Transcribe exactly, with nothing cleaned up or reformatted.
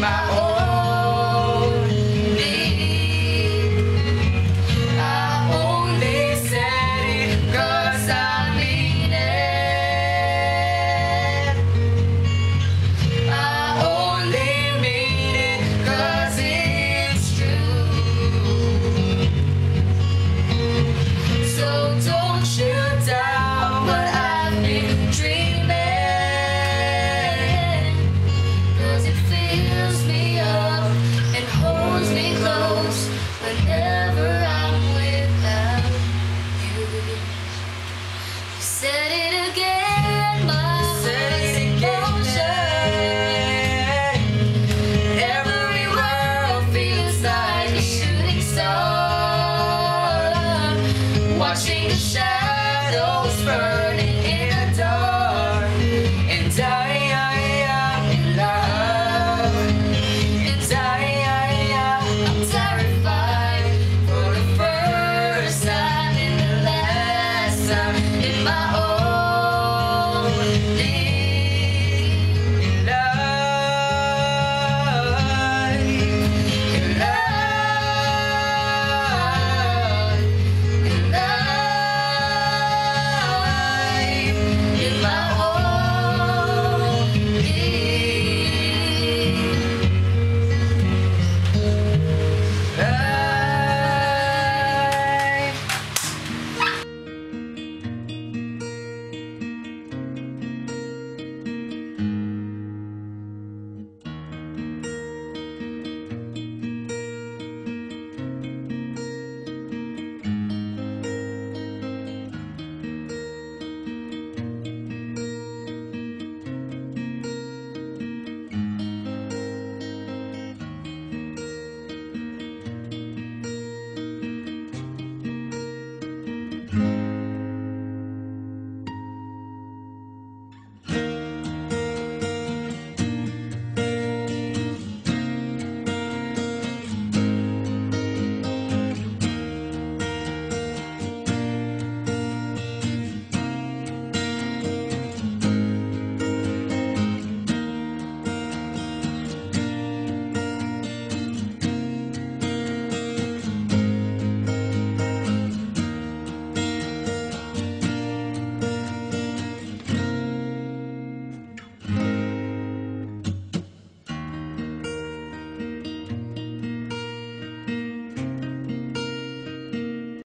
my own.